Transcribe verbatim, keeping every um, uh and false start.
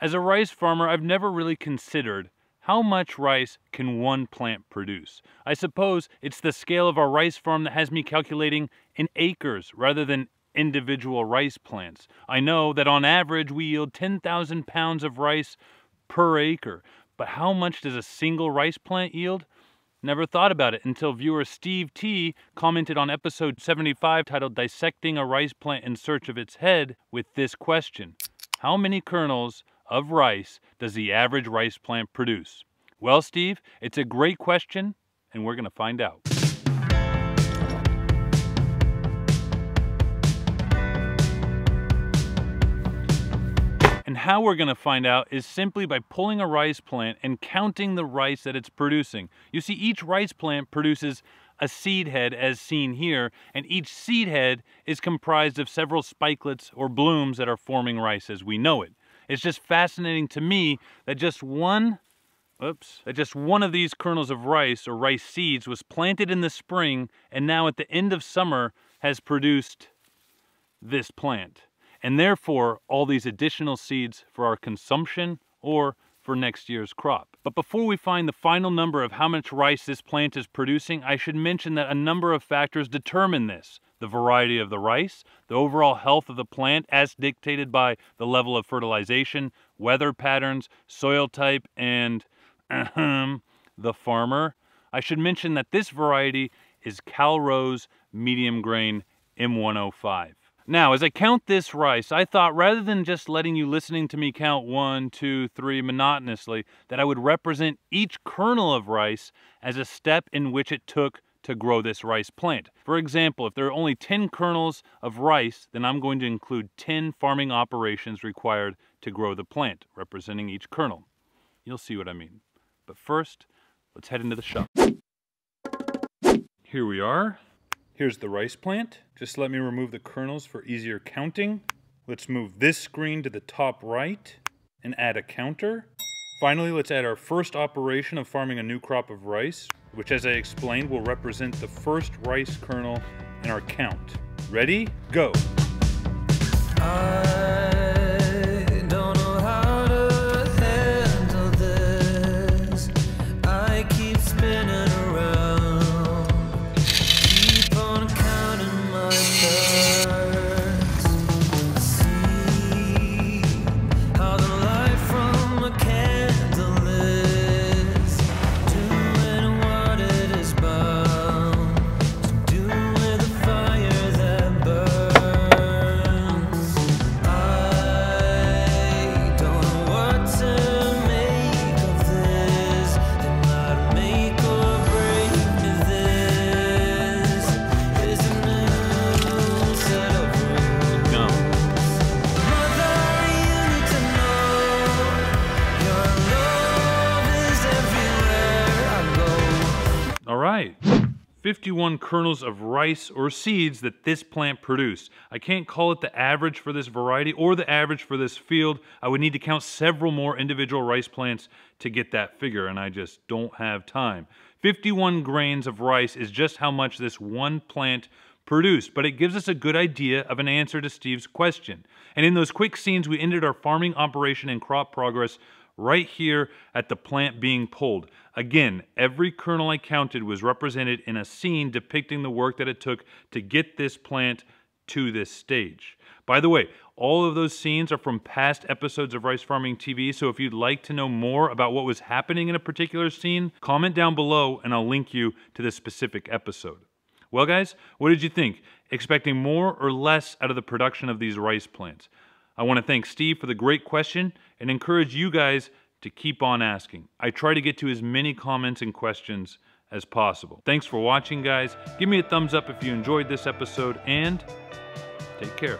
As a rice farmer, I've never really considered how much rice can one plant produce. I suppose it's the scale of our rice farm that has me calculating in acres rather than individual rice plants. I know that on average we yield ten thousand pounds of rice per acre, but how much does a single rice plant yield? Never thought about it until viewer Steve T. commented on episode seventy-five titled Dissecting a Rice Plant in Search of Its Head with this question: how many kernels of rice does the average rice plant produce? Well, Steve, it's a great question, and we're going to find out. And how we're going to find out is simply by pulling a rice plant and counting the rice that it's producing. You see, each rice plant produces a seed head as seen here, and each seed head is comprised of several spikelets or blooms that are forming rice as we know it. It's just fascinating to me that just one, oops, that just one of these kernels of rice or rice seeds was planted in the spring and now at the end of summer has produced this plant, and therefore all these additional seeds for our consumption or for next year's crop. But before we find the final number of how much rice this plant is producing, I should mention that a number of factors determine this: the variety of the rice, the overall health of the plant as dictated by the level of fertilization, weather patterns, soil type, and ahem, the farmer. I should mention that this variety is Calrose Medium Grain M one oh five. Now, as I count this rice, I thought rather than just letting you listening to me count one, two, three monotonously, that I would represent each kernel of rice as a step in which it took to grow this rice plant. For example, if there are only ten kernels of rice, then I'm going to include ten farming operations required to grow the plant, representing each kernel. You'll see what I mean. But first, let's head into the shop. Here we are. Here's the rice plant. Just let me remove the kernels for easier counting. Let's move this screen to the top right and add a counter. Finally, let's add our first operation of farming a new crop of rice, which, as I explained, will represent the first rice kernel in our count. Ready? Go! I fifty-one kernels of rice or seeds that this plant produced. I can't call it the average for this variety or the average for this field. I would need to count several more individual rice plants to get that figure, and I just don't have time. fifty-one grains of rice is just how much this one plant produced, but it gives us a good idea of an answer to Steve's question. And in those quick scenes, we ended our farming operation and crop progress right here at the plant being pulled. Again, every kernel I counted was represented in a scene depicting the work that it took to get this plant to this stage. By the way, all of those scenes are from past episodes of Rice Farming T V, so if you'd like to know more about what was happening in a particular scene, comment down below and I'll link you to the specific episode. Well guys, what did you think? Expecting more or less out of the production of these rice plants? I want to thank Steve for the great question and encourage you guys to keep on asking. I try to get to as many comments and questions as possible. Thanks for watching, guys. Give me a thumbs up if you enjoyed this episode, and take care.